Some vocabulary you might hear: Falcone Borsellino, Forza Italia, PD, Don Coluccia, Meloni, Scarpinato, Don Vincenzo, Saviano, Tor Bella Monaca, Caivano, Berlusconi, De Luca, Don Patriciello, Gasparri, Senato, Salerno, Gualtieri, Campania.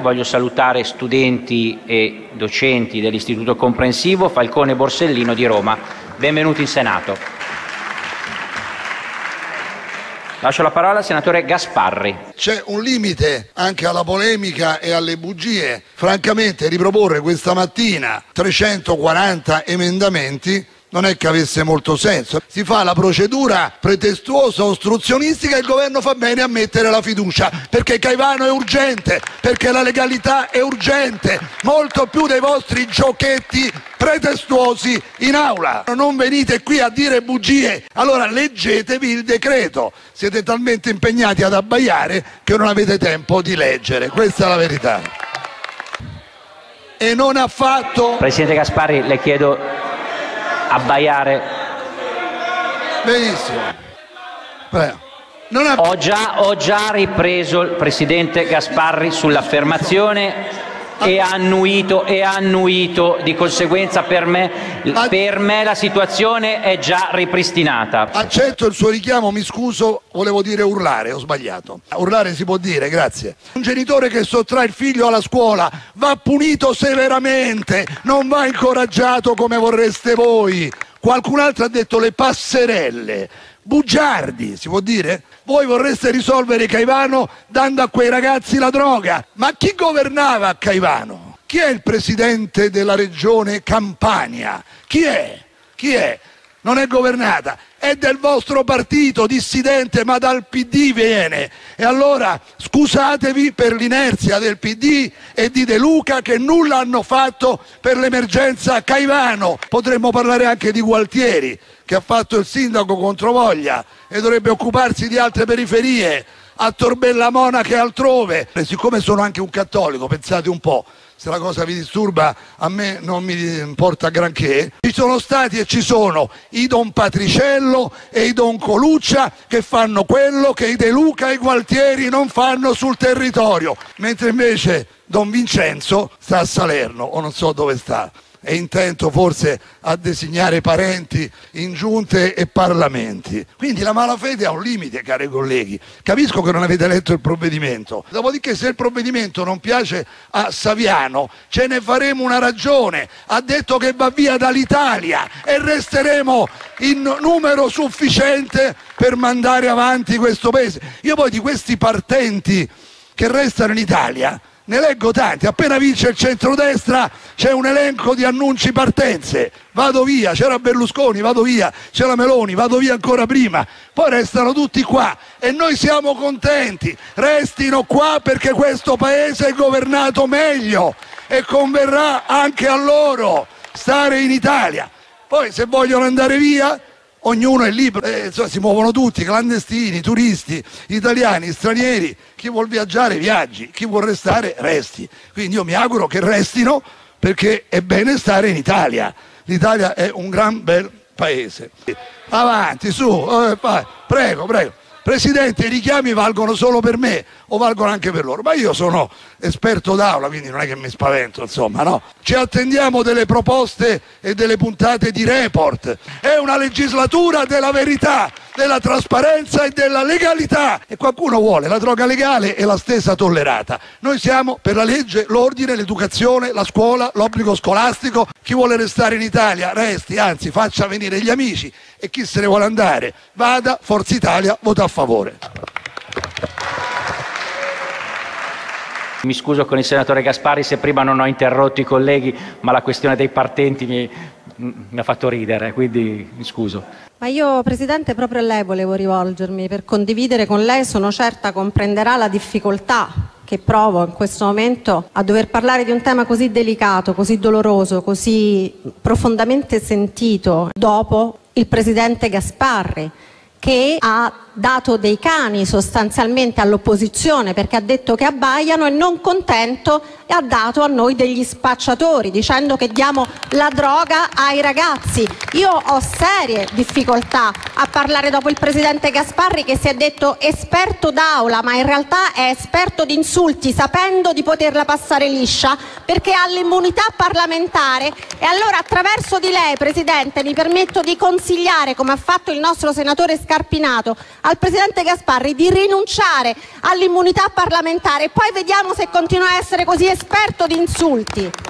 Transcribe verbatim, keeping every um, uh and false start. Voglio salutare studenti e docenti dell'Istituto Comprensivo Falcone Borsellino di Roma. Benvenuti in Senato. Lascio la parola al senatore Gasparri. C'è un limite anche alla polemica e alle bugie. Francamente, riproporre questa mattina trecentoquaranta emendamenti non è che avesse molto senso. Si fa la procedura pretestuosa, ostruzionistica, e il governo fa bene a mettere la fiducia, perché Caivano è urgente, perché la legalità è urgente, molto più dei vostri giochetti pretestuosi in aula. Non venite qui a dire bugie, allora leggetevi il decreto. Siete talmente impegnati ad abbaiare che non avete tempo di leggere, questa è la verità. E non ha fatto... Presidente Gasparri, le chiedo... abbaiare. Benissimo. Prego. Non ha... ho, già, ho già ripreso il presidente Gasparri sull'affermazione e ha annuito, e annuito di conseguenza. Per me, per me la situazione è già ripristinata. Accetto il suo richiamo, mi scuso, volevo dire urlare, ho sbagliato. Urlare si può dire, grazie. Un genitore che sottrae il figlio alla scuola va punito severamente, non va incoraggiato come vorreste voi. Qualcun altro ha detto le passerelle. Bugiardi, si può dire? Voi vorreste risolvere Caivano dando a quei ragazzi la droga. Ma chi governava a Caivano? Chi è il presidente della regione Campania? Chi è? Chi è? Non è governata. È del vostro partito, dissidente, ma dal P D viene. E allora scusatevi per l'inerzia del P D e di De Luca, che nulla hanno fatto per l'emergenza Caivano. Potremmo parlare anche di Gualtieri, che ha fatto il sindaco controvoglia e dovrebbe occuparsi di altre periferie, a Tor Bella Monaca e altrove. E siccome sono anche un cattolico, pensate un po', se la cosa vi disturba a me non mi importa granché, ci sono stati e ci sono i Don Patriciello e i Don Coluccia che fanno quello che i De Luca e i Gualtieri non fanno sul territorio, mentre invece Don Vincenzo sta a Salerno o non so dove sta. È intento forse a designare parenti in giunte e parlamenti. Quindi la malafede ha un limite, cari colleghi. Capisco che non avete letto il provvedimento. Dopodiché, se il provvedimento non piace a Saviano, ce ne faremo una ragione. Ha detto che va via dall'Italia e resteremo in numero sufficiente per mandare avanti questo paese. Io poi di questi partenti che restano in Italia ne leggo tanti. Appena vince il centrodestra c'è un elenco di annunci partenze. Vado via, c'era Berlusconi, vado via, c'era Meloni, vado via ancora prima. Poi restano tutti qua e noi siamo contenti. Restino qua perché questo paese è governato meglio e converrà anche a loro stare in Italia. Poi se vogliono andare via... ognuno è libero, eh, insomma, si muovono tutti, clandestini, turisti, italiani, stranieri. Chi vuol viaggiare viaggi, chi vuol restare resti. Quindi io mi auguro che restino, perché è bene stare in Italia. L'Italia è un gran bel paese. Avanti, su, eh, prego, prego. Presidente, i richiami valgono solo per me o valgono anche per loro? Ma io sono esperto d'aula, quindi non è che mi spavento, insomma, no? Ci attendiamo delle proposte e delle puntate di report. È una legislatura della verità, della trasparenza e della legalità. E qualcuno vuole la droga legale e la stesa tollerata. Noi siamo per la legge, l'ordine, l'educazione, la scuola, l'obbligo scolastico. Chi vuole restare in Italia resti, anzi faccia venire gli amici, e chi se ne vuole andare vada. Forza Italia vota a favore. Mi scuso con il senatore Gasparri se prima non ho interrotto i colleghi, ma la questione dei partenti mi, mi ha fatto ridere, quindi mi scuso. Ma io, Presidente, proprio a lei volevo rivolgermi per condividere con lei. Sono certa comprenderà la difficoltà che provo in questo momento a dover parlare di un tema così delicato, così doloroso, così profondamente sentito, dopo il Presidente Gasparri, che ha dato dei cani sostanzialmente all'opposizione, perché ha detto che abbaiano, e non contento ha dato a noi degli spacciatori, dicendo che diamo la droga ai ragazzi. Io ho serie difficoltà a parlare dopo il Presidente Gasparri, che si è detto esperto d'aula, ma in realtà è esperto di insulti, sapendo di poterla passare liscia, perché ha l'immunità parlamentare. E allora, attraverso di lei, Presidente, mi permetto di consigliare, come ha fatto il nostro senatore Scarpinato, al presidente Gasparri di rinunciare all'immunità parlamentare e poi vediamo se continua a essere così esperto di insulti.